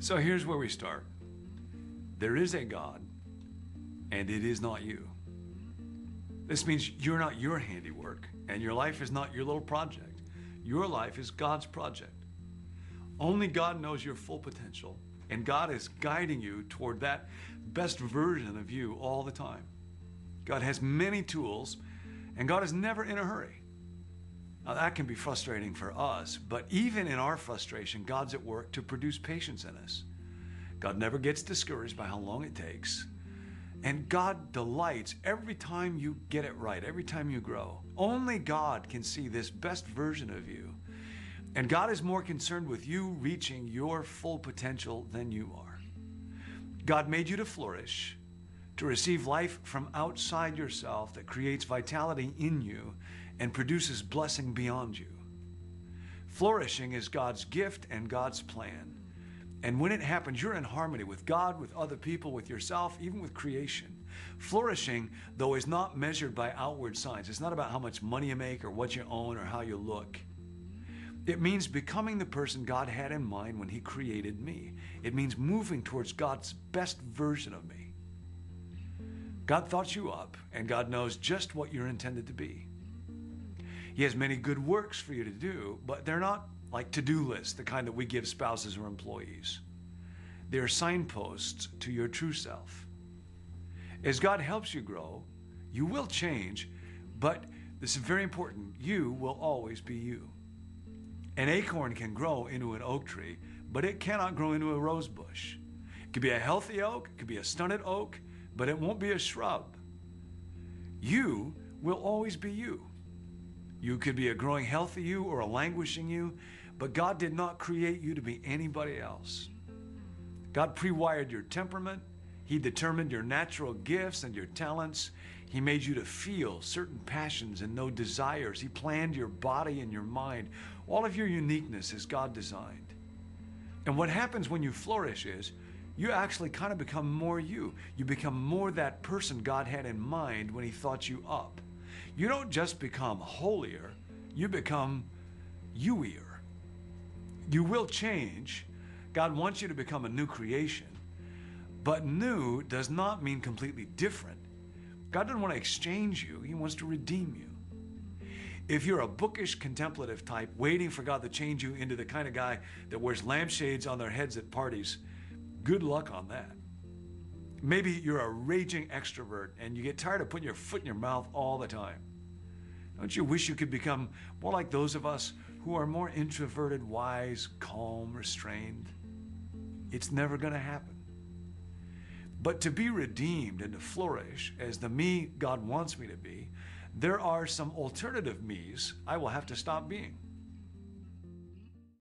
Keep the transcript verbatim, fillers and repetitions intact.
So here's where we start. There is a God, and it is not you. This means you're not your handiwork, and your life is not your little project. Your life is God's project. Only God knows your full potential, and God is guiding you toward that best version of you all the time. God has many tools, and God is never in a hurry. Now, that can be frustrating for us, but even in our frustration, God's at work to produce patience in us. God never gets discouraged by how long it takes, and God delights every time you get it right, every time you grow. Only God can see this best version of you, and God is more concerned with you reaching your full potential than you are. God made you to flourish, to receive life from outside yourself that creates vitality in you and produces blessing beyond you. Flourishing is God's gift and God's plan. And when it happens, you're in harmony with God, with other people, with yourself, even with creation. Flourishing, though, is not measured by outward signs. It's not about how much money you make or what you own or how you look. It means becoming the person God had in mind when He created me. It means moving towards God's best version of me. God thought you up, and God knows just what you're intended to be. He has many good works for you to do, but they're not like to-do lists, the kind that we give spouses or employees. They're signposts to your true self. As God helps you grow, you will change, but this is very important. You will always be you. An acorn can grow into an oak tree, but it cannot grow into a rose bush. It could be a healthy oak, it could be a stunted oak, but it won't be a shrub. You will always be you. You could be a growing healthy you or a languishing you, but God did not create you to be anybody else. God pre-wired your temperament. He determined your natural gifts and your talents. He made you to feel certain passions and no desires. He planned your body and your mind. All of your uniqueness is God designed. And what happens when you flourish is you actually kind of become more you. You become more that person God had in mind when He thought you up. You don't just become holier, you become you-ier. You will change. God wants you to become a new creation. But new does not mean completely different. God doesn't want to exchange you. He wants to redeem you. If you're a bookish, contemplative type, waiting for God to change you into the kind of guy that wears lampshades on their heads at parties, good luck on that. Maybe you're a raging extrovert and you get tired of putting your foot in your mouth all the time. Don't you wish you could become more like those of us who are more introverted, wise, calm, restrained? It's never going to happen. But to be redeemed and to flourish as the me God wants me to be, there are some alternative me's I will have to stop being.